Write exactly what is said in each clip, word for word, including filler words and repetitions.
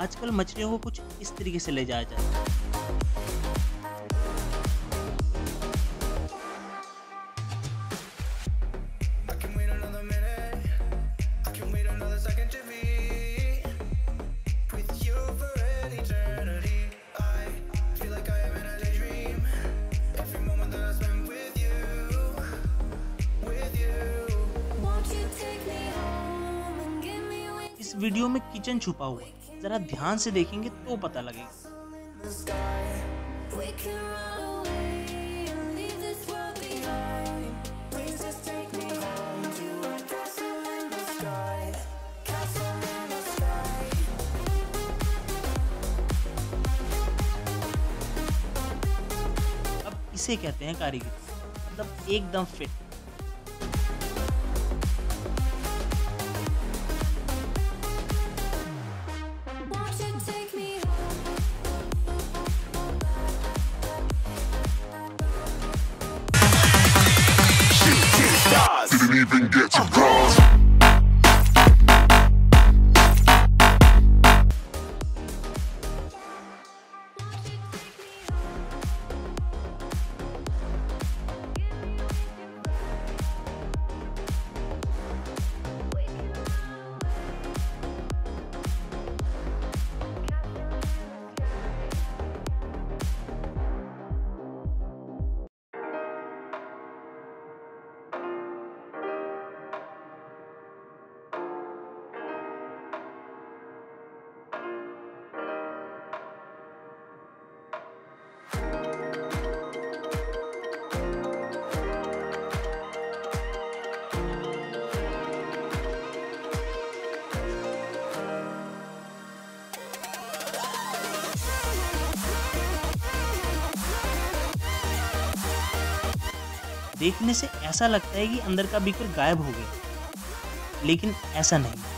आजकल मछलियों को कुछ इस तरीके से ले जाया जाता है। इस वीडियो में किचन छुपा हुआ है, जरा ध्यान से देखेंगे तो पता लगेगा। अब इसे कहते हैं कारीगरी, मतलब एकदम fit. Even get to cross देखने से ऐसा लगता है कि अंदर का बीकर गायब हो गया, लेकिन ऐसा नहीं।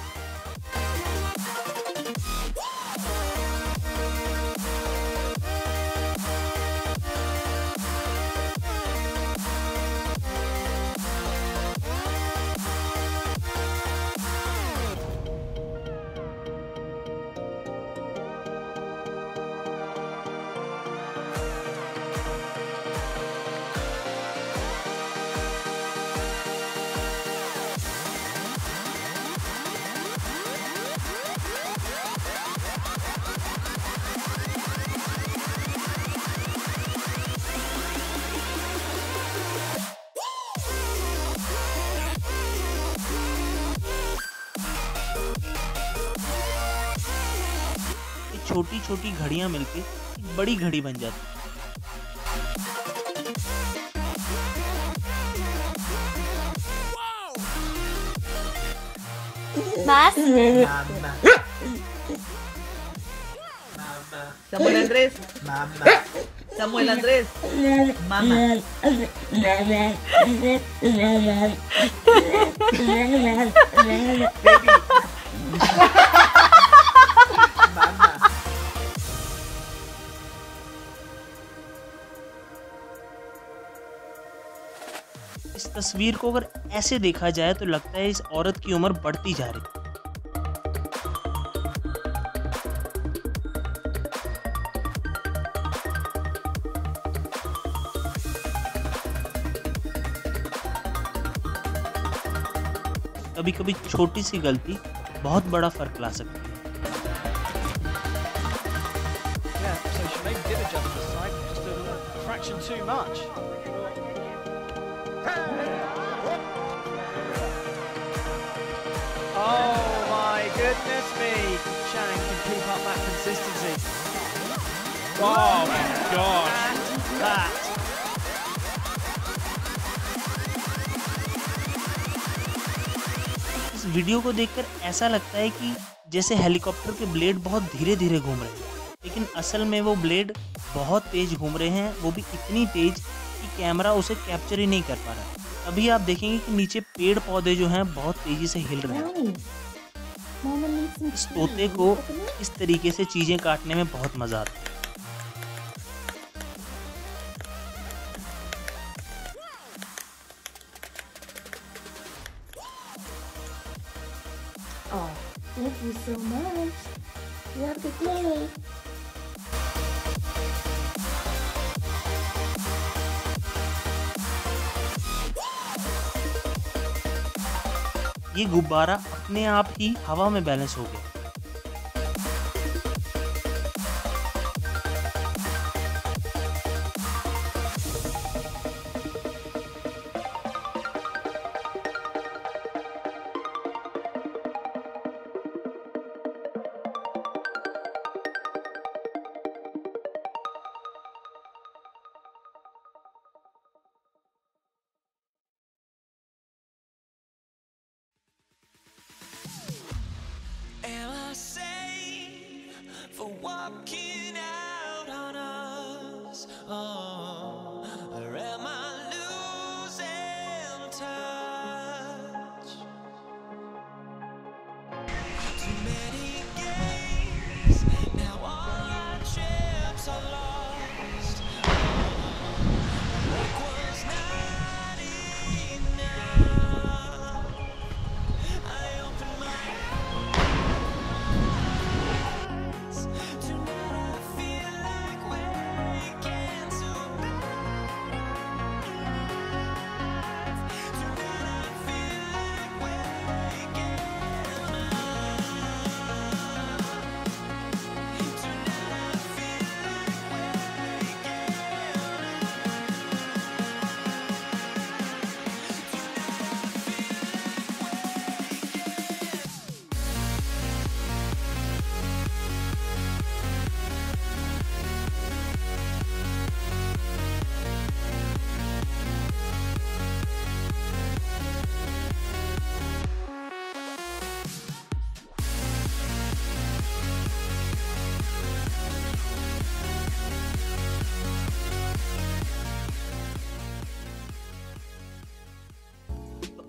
छोटी छोटी घड़ियां मिलके एक बड़ी घड़ी बन जाती है। इस तस्वीर को अगर ऐसे देखा जाए तो लगता है इस औरत की उम्र बढ़ती जा रही है। कभी कभी छोटी सी गलती बहुत बड़ा फर्क ला सकती है। इस वीडियो को देखकर ऐसा लगता है कि जैसे हेलीकॉप्टर के ब्लेड बहुत धीरे धीरे घूम रहे हैं, लेकिन असल में वो ब्लेड बहुत तेज घूम रहे हैं, वो भी इतनी तेज कि कैमरा उसे कैप्चर ही नहीं कर पा रहा। अभी आप देखेंगे कि नीचे पेड़ पौधे जो हैं बहुत तेजी से हिल रहे हैं। इस तोते को इस तरीके से चीजें काटने में बहुत मजा आता है। Oh, thank you so much. You have a good day. ये गुब्बारा अपने आप ही हवा में बैलेंस हो गया। For walking out on us, oh, or am I losing touch? Too many games, now all our chips are lost. Luck was not enough. I opened my eyes.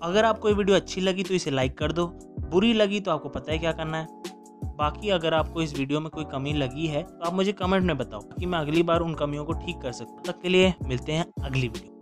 अगर आपको ये वीडियो अच्छी लगी तो इसे लाइक कर दो, बुरी लगी तो आपको पता है क्या करना है। बाकी अगर आपको इस वीडियो में कोई कमी लगी है तो आप मुझे कमेंट में बताओ कि मैं अगली बार उन कमियों को ठीक कर सकूं। तब तक के लिए मिलते हैं अगली वीडियो।